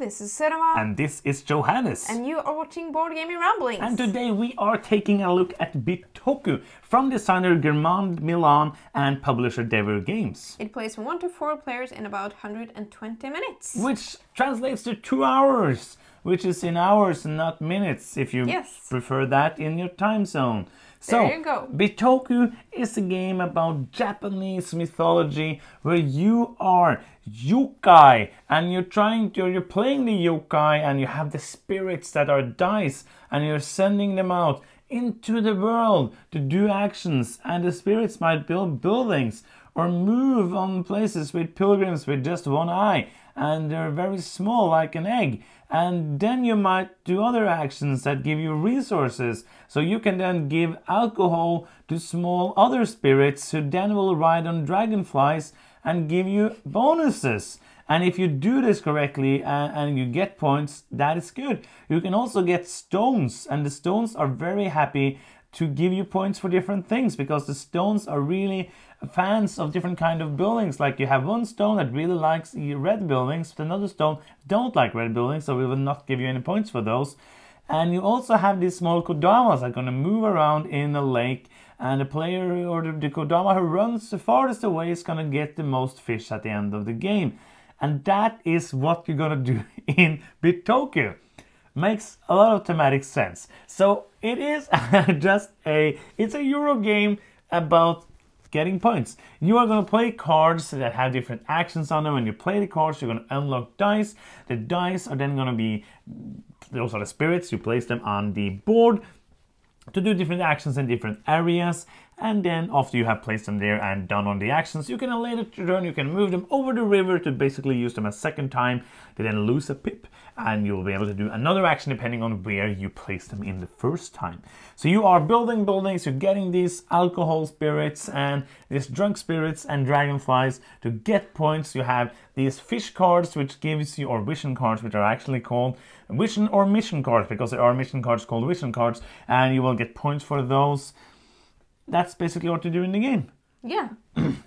this is Serema. And this is Johannes. And you are watching Board Gaming Ramblings. And today we are taking a look at Bitoku from designer German Milan and publisher Devir Games. It plays 1 to 4 players in about 120 minutes. Which translates to 2 hours, which is in hours and not minutes if you prefer that in your time zone. So, there you go. Bitoku is a game about Japanese mythology where you are Yukai and you're playing the Yukai and you have the spirits that are dice and you're sending them out into the world to do actions, and the spirits might build buildings or move on places with pilgrims with just one eye, and they're very small like an egg, and then you might do other actions that give you resources, so you can then give alcohol to small other spirits who then will ride on dragonflies and give you bonuses. And if you do this correctly and you get points, that is good. You can also get stones, and the stones are very happy to give you points for different things, because the stones are really fans of different kind of buildings. Like you have one stone that really likes red buildings, but another stone don't like red buildings, so we will not give you any points for those. And you also have these small Kodamas that are going to move around in a lake, and the player or the Kodama who runs the farthest away is going to get the most fish at the end of the game. And that is what you're going to do in Bitoku. Makes a lot of thematic sense. So it is just it's a Euro game about getting points. You are going to play cards that have different actions on them. When you play the cards, you're going to unlock dice. The dice are then going to be, those are the spirits. You place them on the board to do different actions in different areas, and then after you have placed them there and done on the actions, you can later turn, you can move them over the river to basically use them a second time. They then lose a pip, and you'll be able to do another action depending on where you place them in the first time. So you are building buildings, you're getting these alcohol spirits and these drunk spirits and dragonflies to get points. You have these fish cards which gives you, or vision cards, which are actually called vision or mission cards, because there are mission cards called vision cards, and you will get points for those. That's basically what you do in the game. Yeah,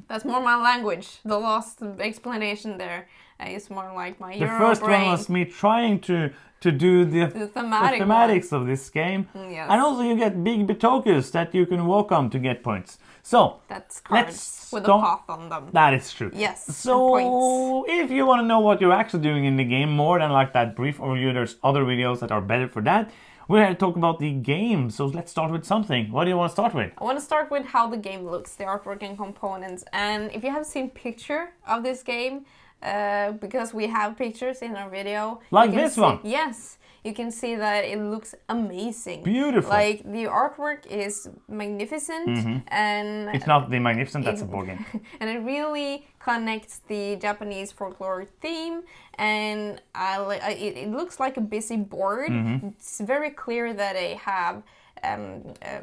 that's more my language. The last explanation there is more like my Euro brain. The first one was me trying to do the thematics of this game. Yes. And also you get big Bitokus that you can walk on to get points. So that's cards with a path on them. That is true. Yes. So if you want to know what you're actually doing in the game, more than like that brief overview, there's other videos that are better for that. We're here to talk about the game, so let's start with something. What do you want to start with? I want to start with how the game looks, the artwork and components. And if you have seen picture of this game, because we have pictures in our video. Like this one? Yes. You can see that it looks amazing. Beautiful. Like, the artwork is magnificent. Mm-hmm. And it's not the magnificent, that's a board game. And it really connects the Japanese folklore theme. And it looks like a busy board. Mm-hmm. It's very clear that they have...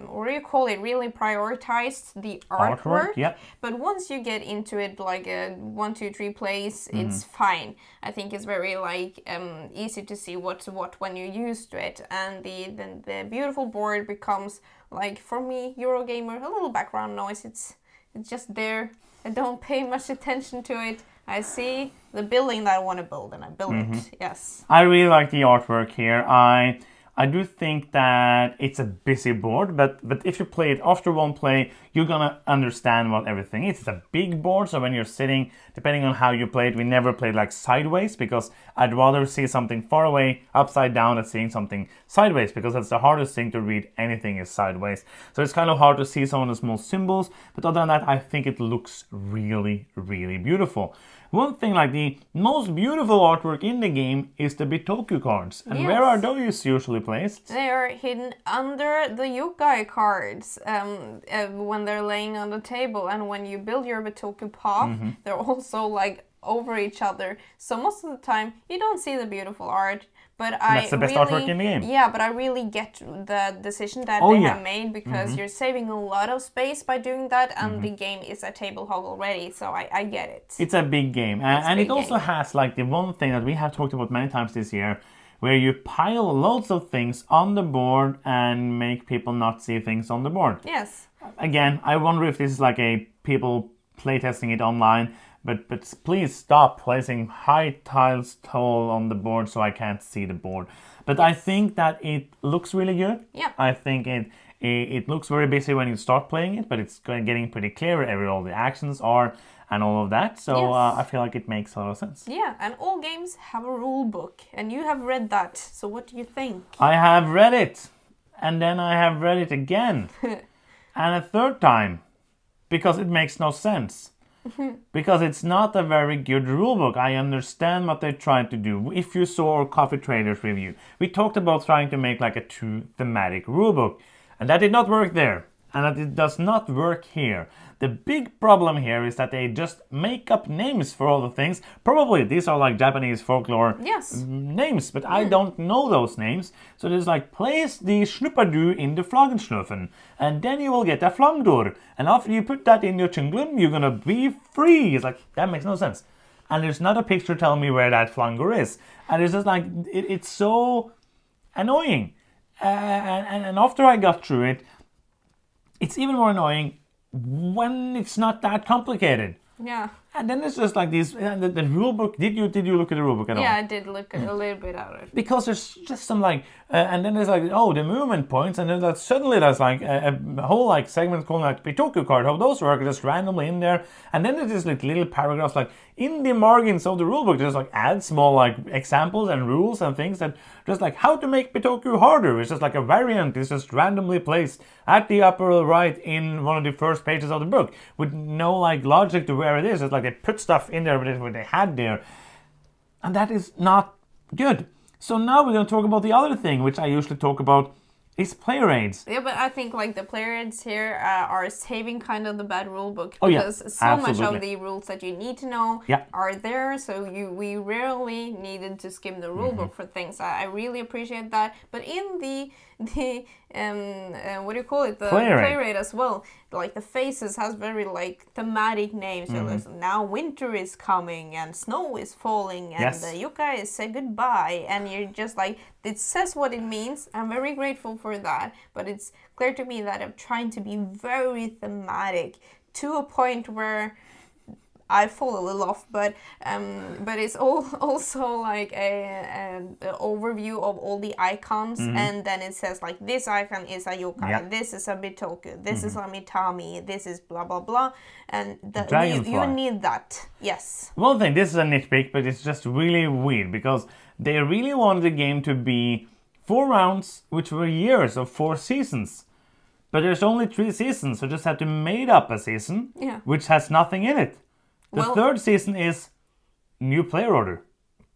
what do you call it? Really prioritized the artwork. Yep. But once you get into it, like a 1, 2, 3 plays, it's fine. I think it's very like easy to see what's what when you're used to it, and the beautiful board becomes, like, for me, Eurogamer, a little background noise. It's just there. I don't pay much attention to it. I see the building that I want to build, and I build it. Yes. I really like the artwork here. I do think that it's a busy board, but if you play it after one play, you're gonna understand what everything is. It's a big board, so when you're sitting, depending on how you play it, we never played like sideways, because I'd rather see something far away upside down than seeing something sideways, because that's the hardest thing to read. Anything is sideways, so it's kind of hard to see some of the small symbols. But other than that, I think it looks really, really beautiful. One thing, like, the most beautiful artwork in the game is the Bitoku cards. And where are those usually placed? They are hidden under the Yukai cards when they're laying on the table. And when you build your Bitoku path, they're also, like, over each other. So most of the time, you don't see the beautiful art. But that's the best artwork in the game. Yeah, but I really get the decision that they have made, because you're saving a lot of space by doing that, and the game is a table hog already, so I get it. It's a big game, and it also has, like, the one thing that we have talked about many times this year, where you pile loads of things on the board and make people not see things on the board. Yes. Again, I wonder if this is like a people playtesting it online, But please stop placing high tiles tall on the board so I can't see the board. But yes. I think that it looks really good. Yeah. I think it looks very busy when you start playing it, but it's getting pretty clear where all the actions are and all of that. So yes. I feel like it makes a lot of sense. Yeah, and all games have a rule book, and you have read that. So what do you think? I have read it, and then I have read it again, and a third time, because it makes no sense. Because it's not a very good rulebook. I understand what they tried to do. If you saw our Coffee Traders review, we talked about trying to make like a true thematic rulebook, and that did not work there, and that it does not work here. The big problem here is that they just make up names for all the things. Probably these are like Japanese folklore yes. names, but I don't know those names. So there's like, place the schnuppadu in the Flagenschlöfen, and then you will get a Flamdur. And after you put that in your Chunglum, you're gonna be free. It's like, that makes no sense. And there's not a picture telling me where that Flangur is. And it's just like, it's so annoying. And after I got through it, it's even more annoying when it's not that complicated. Yeah. And then it's just like these, the rule book, did you look at the rule book at all? Yeah, I did look at a little bit at it. Because there's just some like, and then there's like, oh, the movement points, and then that suddenly there's like a whole like segment called like Bitoku card, how those work just randomly in there. And then there's just like little paragraphs like, in the margins of the rule book, there's like add small like examples and rules and things that just like how to make Bitoku harder. It's just like a variant, it's just randomly placed at the upper right in one of the first pages of the book with no like logic to where it is. It's like they put stuff in there what they had there, and that is not good. So now we're going to talk about the other thing, which I usually talk about, is player aids. Yeah, but I think like the player aids here are saving kind of the bad rule book, because so much of the rules that you need to know are there, so we rarely needed to skim the rule book for things. I really appreciate that, but in the what do you call it, the player aid as well, like the faces has very like thematic names. So there's now winter is coming and snow is falling and the Yukai say goodbye, and you're just like, it says what it means. I'm very grateful for that, but it's clear to me that I'm trying to be very thematic to a point where I fall a little off, but it's all also like an overview of all the icons, and then it says like this icon is a Yukai, this is a Bitoku, this is a Mitami, this is blah blah blah, and you need that. Yes. One thing, this is a nitpick, but it's just really weird because they really wanted the game to be 4 rounds, which were years of 4 seasons. But there's only 3 seasons, so just had to made up a season which has nothing in it. The third season is new player order,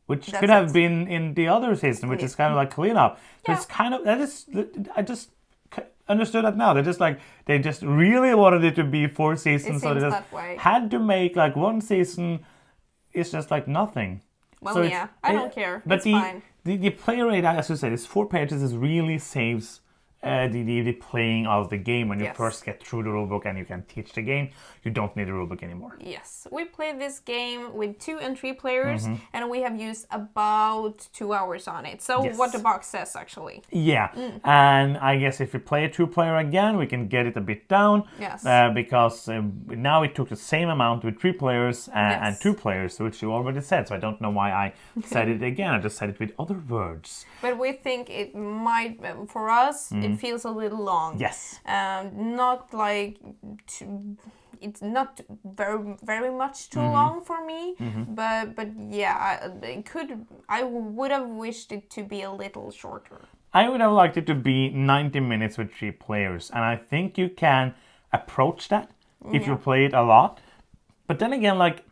which could have been in the other season, which is kind of like cleanup. Yeah. It's kind of, that is, I just understood that now. They just like, they just really wanted it to be 4 seasons, so they just had to make like 1 season. It's just like nothing. Well, so yeah, I don't care. But it's fine. The player aid, as you said, is 4 pages. It really saves the playing of the game when you first get through the rulebook and you can teach the game. You don't need a rulebook anymore. Yes, we played this game with 2 and 3 players, and we have used about 2 hours on it. So what the box says, actually. Yeah, and I guess if we play a 2-player again, we can get it a bit down. Yes, because now it took the same amount with 3 players and 2 players, which you already said. So I don't know why I said it again. I just said it with other words. But we think it might, for us. It feels a little long. Yes. Not like it's not very much too long for me, but yeah, I would have wished it to be a little shorter. I would have liked it to be 90 minutes with 3 players, and I think you can approach that if you play it a lot. But then again, like,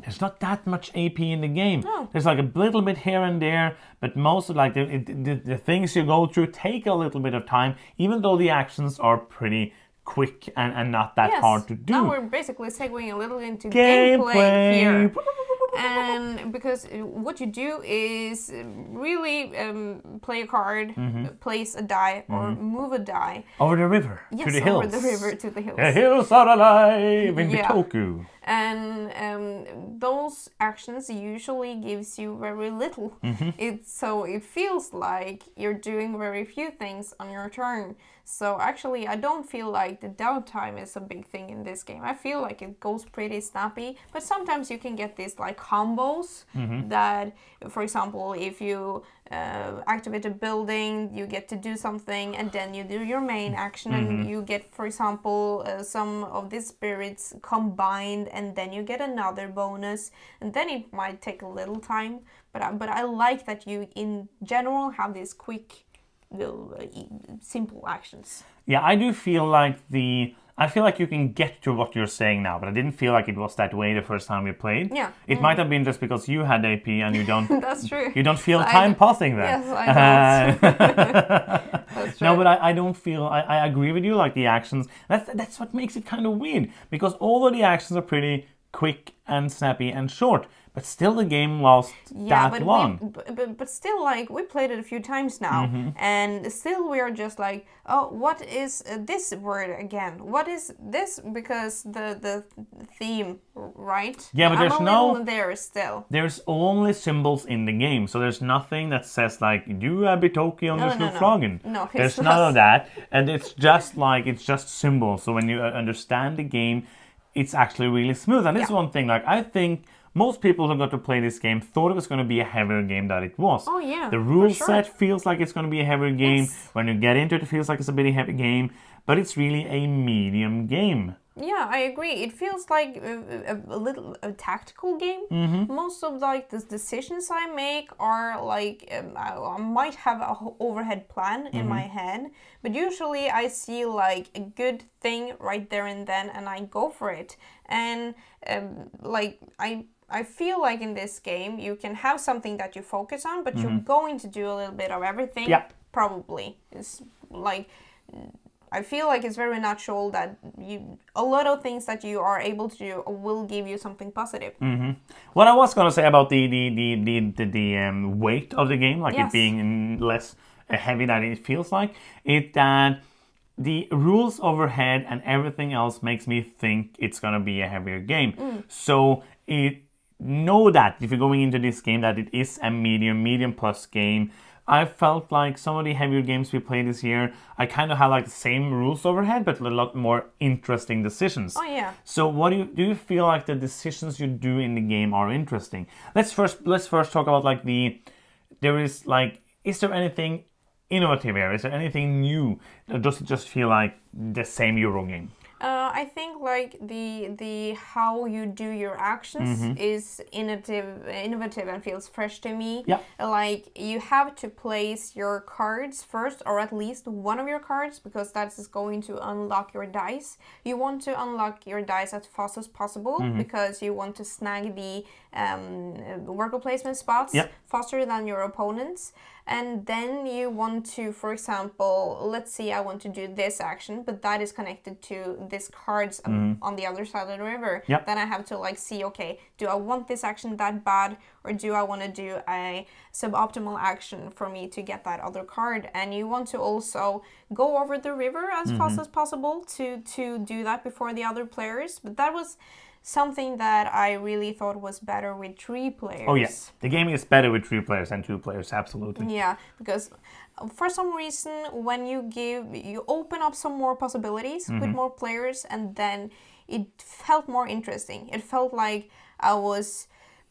there's not that much AP in the game. No. There's like a little bit here and there, but most of like the things you go through take a little bit of time, even though the actions are pretty quick and not that hard to do. Now we're basically segueing a little into gameplay here. And because what you do is really play a card, place a die, or move a die. Over the river, to the hills. Over the river, to the hills. The hills are alive in Bitoku. and those actions usually gives you very little. Mm-hmm. So it feels like you're doing very few things on your turn. So actually I don't feel like the downtime is a big thing in this game. I feel like it goes pretty snappy, but sometimes you can get these like combos mm-hmm. that, for example, if you activate a building, you get to do something and then you do your main action mm-hmm. and you get, for example, some of these spirits combined and then you get another bonus, and then it might take a little time, but I like that you in general have these quick simple actions. Yeah, I feel like you can get to what you're saying now, but I didn't feel like it was that way the first time we played. Yeah. It might have been just because you had AP and you don't That's true. You don't feel time passing there. Yes, I know. That's true. No, but I don't feel I agree with you, like the actions. That's what makes it kind of weird, because all of the actions are pretty quick and snappy and short, but still the game lasts that long. But still, like, we played it a few times now, mm-hmm. and still we are just like, oh, what is this word again? What is this? Because the theme, right? Yeah, but there's no... there still. There's only symbols in the game, so there's nothing that says, like, you are Bitoku on the Snowflogen. No, there's none of that, and it's just, like, it's just symbols. So when you understand the game, it's actually really smooth. And this is one thing, like, I think most people who got to play this game thought it was going to be a heavier game than it was. Oh, yeah. The rule set feels like it's going to be a heavier game. Yes. When you get into it, it feels like it's a bit heavy game, but it's really a medium game. Yeah, I agree. It feels like a little tactical game. Mm-hmm. Most of like the decisions I make are like I might have a overhead plan mm-hmm. in my head, but usually I see like a good thing right there and then, and I go for it. And I feel like in this game you can have something that you focus on, but mm-hmm. you're going to do a little bit of everything. Yeah. Probably. It's like. I feel like it's very natural that a lot of things that you are able to do will give you something positive. Mm-hmm. What I was going to say about the weight of the game, like it being less heavy than it feels like, is that the rules overhead and everything else makes me think it's going to be a heavier game. Mm. So know that if you're going into this game that it is a medium plus game. I felt like some of the heavier games we played this year, I kind of had like the same rules overhead, but a lot more interesting decisions. Oh yeah. So what do you feel like the decisions you do in the game are interesting? Let's first talk about like is there anything innovative here? Is there anything new? Or does it just feel like the same Euro game? I think like the how you do your actions mm-hmm. is innovative and feels fresh to me. Yeah. Like you have to place your cards first, or at least one of your cards, because that is going to unlock your dice. You want to unlock your dice as fast as possible mm-hmm. because you want to snag the worker placement spots faster than your opponents. And then you want to, for example, let's see, I want to do this action, but that is connected to this cards on the other side of the river. Yep. Then I have to like see, okay, do I want this action that bad, or do I want to do a suboptimal action for me to get that other card? And you want to also go over the river as fast as possible to do that before the other players. But that was something that I really thought was better with 3 players. Oh yes, the game is better with 3 players than 2 players, absolutely. Yeah, because for some reason when you open up some more possibilities with more players, and then it felt more interesting. It felt like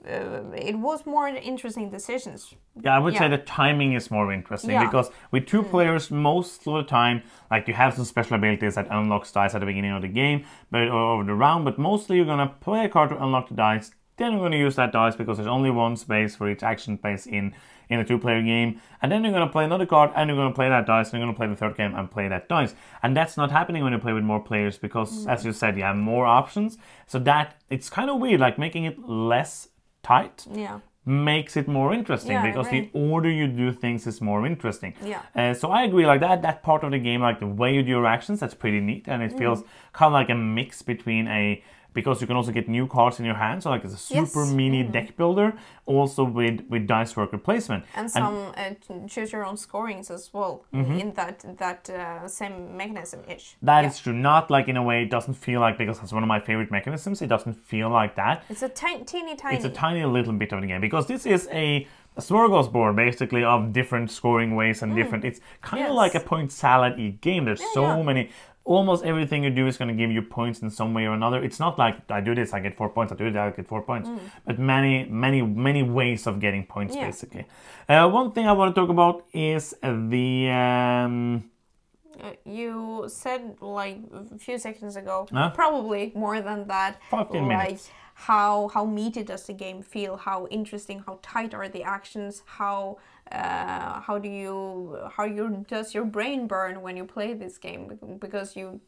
it was more interesting decisions. Yeah, I would say the timing is more interesting because with 2 players, most of the time, like you have some special abilities that unlocks dice at the beginning of the game, or over the round. But mostly, you're gonna play a card to unlock the dice. Then you're gonna use that dice because there's only one space for each action space in a 2-player game. And then you're gonna play another card, and you're gonna play that dice, and you're gonna play the third game and play that dice. And that's not happening when you play with more players because, as you said, you have more options. So that it's kind of weird, like making it less tight. Yeah. Makes it more interesting because the order you do things is more interesting. Yeah. So I agree, like that part of the game, like the way you do your actions, that's pretty neat, and it feels kind of like a mix between a because you can also get new cards in your hand. So like it's a super mini deck builder, also with dice worker placement. And some choose your own scorings as well in that same mechanism-ish. That is true. Not like in a way it doesn't feel like, because that's one of my favorite mechanisms, it doesn't feel like that. It's a teeny tiny. It's a tiny little bit of the game, because this is a smorgasbord basically of different scoring ways and different. It's kind of like a point salad-y game. There's so many. Almost everything you do is going to give you points in some way or another. It's not like I do this, I get 4 points, I do that, I get 4 points. But many ways of getting points, basically. One thing I want to talk about is the... you said like a few seconds ago, probably more than that, 15 minutes. Like, how meaty does the game feel? How interesting? How tight are the actions? How does your brain burn when you play this game? Because you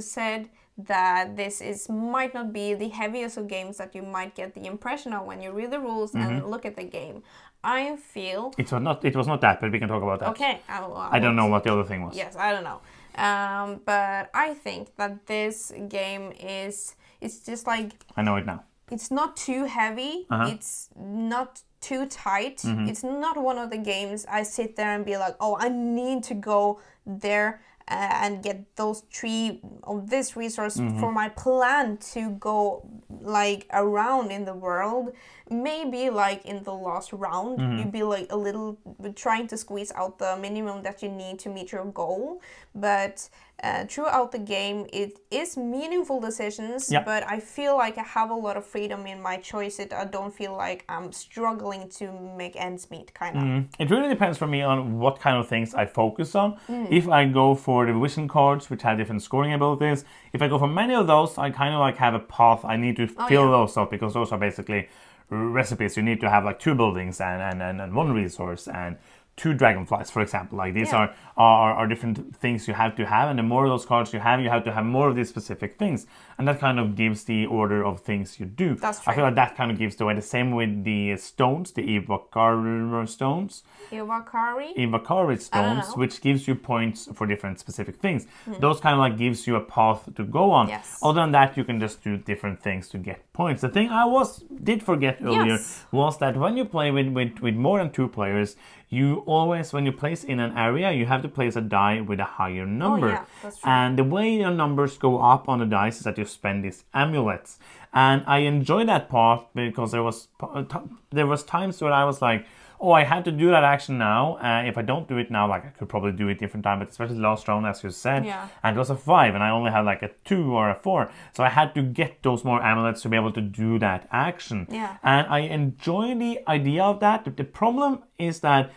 said that this might not be the heaviest of games that you might get the impression of when you read the rules and look at the game. I feel it was not that, but we can talk about that. Okay, I don't know what the other thing was. Yes, I don't know. But I think that this game is. It's just like... I know it now. It's not too heavy. It's not too tight. It's not one of the games I sit there and be like, oh, I need to go there and get those 3 of this resource for my plan to go like around in the world. Maybe like in the last round, you'd be like a little trying to squeeze out the minimum that you need to meet your goal. But throughout the game, it is meaningful decisions, but I feel like I have a lot of freedom in my choices. I don't feel like I'm struggling to make ends meet, kind of. It really depends for me on what kind of things I focus on. If I go for the vision cards, which have different scoring abilities, if I go for many of those, I kind of like have a path. I need to fill those up, because those are basically recipes. You need to have like 2 buildings and 1 resource and 2 dragonflies, for example. Like these are different things you have to have, and the more of those cards you have to have more of these specific things, and that kind of gives the order of things you do. That's true. I feel like that kind of gives the way. The same with the stones, the Iwakari stones, Iwakari stones, which gives you points for different specific things. Those kind of like gives you a path to go on. Other than that, you can just do different things to get points. The thing I did forget earlier was that when you play with more than 2 players, you always, when you place in an area, you have to place a die with a higher number. That's true. And the way your numbers go up on the dice is that you spend these amulets. And I enjoy that part, because there was times where I was like, oh, I had to do that action now. If I don't do it now, like I could probably do it different time, but especially last round, as you said, and it was a 5, and I only had like a 2 or a 4. So I had to get those more amulets to be able to do that action. And I enjoy the idea of that. The problem is that,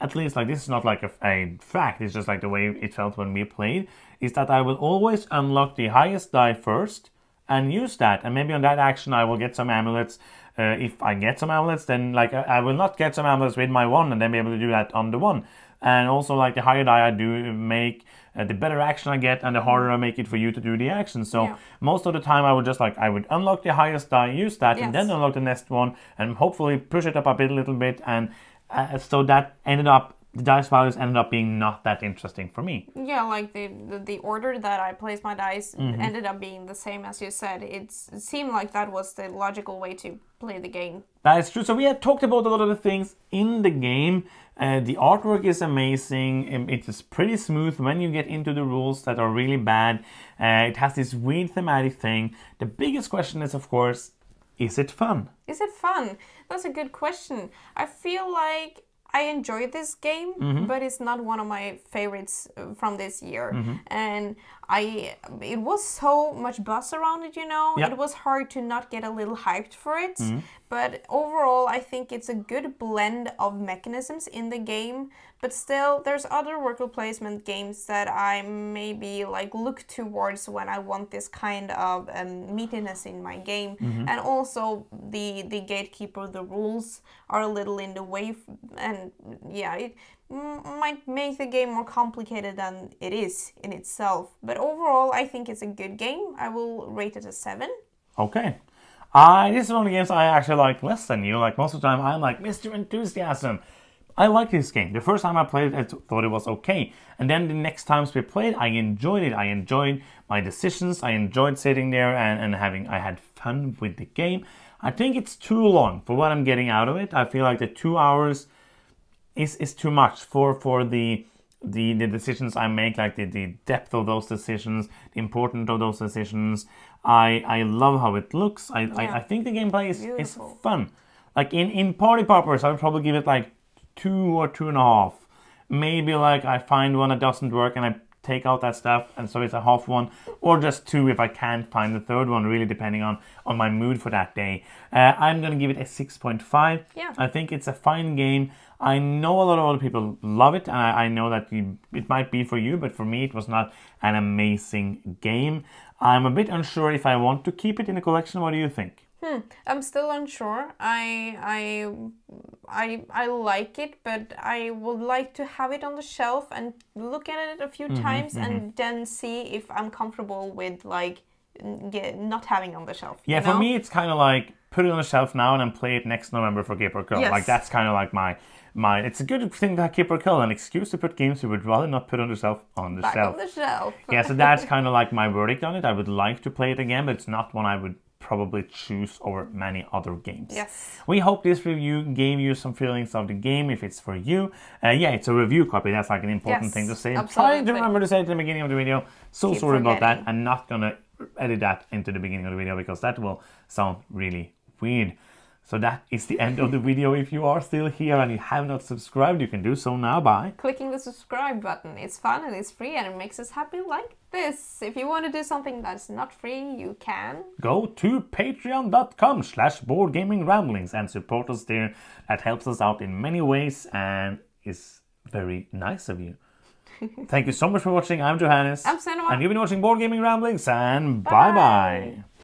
at least like this is not like a fact, it's just like the way it felt when we played, is that I will always unlock the highest die first and use that. And maybe on that action I will get some amulets. If I get some amulets, then like I will not get some amulets with my 1 and then be able to do that on the 1. And also like the higher die I do make, the better action I get, and the harder I make it for you to do the action. So most of the time I would just like, I would unlock the highest die, use that, and then unlock the next one and hopefully push it up a bit, little bit. And so that ended up, the dice values ended up being not that interesting for me. Yeah, like the order that I placed my dice ended up being the same as you said. It seemed like that was the logical way to play the game. That is true. So we have talked about a lot of the things in the game. The artwork is amazing. It is pretty smooth when you get into the rules that are really bad. It has this weird thematic thing. The biggest question is, of course, is it fun? Is it fun? That's a good question. I feel like I enjoy this game, but it's not one of my favorites from this year. And it was so much buzz around it, you know. It was hard to not get a little hyped for it. But overall, I think it's a good blend of mechanisms in the game. But still, there's other worker placement games that I maybe like look towards when I want this kind of meatiness in my game. And also the gatekeeper, the rules are a little in the way, and it might make the game more complicated than it is in itself. But overall, I think it's a good game. I will rate it a 7. Okay. This is one of the games I actually like less than you. Like most of the time, I'm like Mr. Enthusiasm. I like this game. The first time I played it, I thought it was okay. And then the next times we played, I enjoyed it. I enjoyed my decisions. I enjoyed sitting there and I had fun with the game. I think it's too long for what I'm getting out of it. I feel like the 2 hours is too much for the decisions I make, like the depth of those decisions, the importance of those decisions. I love how it looks. I think the gameplay is fun. Like in Party Poppers, I would probably give it like 2 or 2.5. Maybe like I find one that doesn't work and I take out that stuff, and so it's a half one, or just 2 if I can't find the third one, really depending on my mood for that day. I'm gonna give it a 6.5. Yeah. I think it's a fine game. I know a lot of other people love it, and I know that it might be for you, but for me it was not an amazing game. I'm a bit unsure if I want to keep it in the collection. What do you think? I'm still unsure. I like it, but I would like to have it on the shelf and look at it a few times and then see if I'm comfortable with like not having it on the shelf. Yeah, you know? For me it's kind of like put it on the shelf now and then play it next November for Cape or Curl. Yes. Like that's kind of like my. It's a good thing to have Cape or Curl, an excuse to put games you would rather not put on the shelf on the Back shelf. On the shelf. Yeah, so that's kind of like my verdict on it. I would like to play it again, but it's not one I would probably choose over many other games. Yes. We hope this review gave you some feelings of the game if it's for you. Yeah, it's a review copy. That's like an important thing to say. I'm trying to remember to say it at the beginning of the video. So sorry about that. I'm not gonna edit that into the beginning of the video because that will sound really weird. So that is the end of the video. If you are still here and you have not subscribed, you can do so now by clicking the subscribe button. It's fun and it's free and it makes us happy like this. If you want to do something that's not free, you can go to patreon.com/boardgamingramblings and support us there. That helps us out in many ways and is very nice of you. Thank you so much for watching. I'm Johannes. I'm Senua. And you've been watching Board Gaming Ramblings, and bye-bye.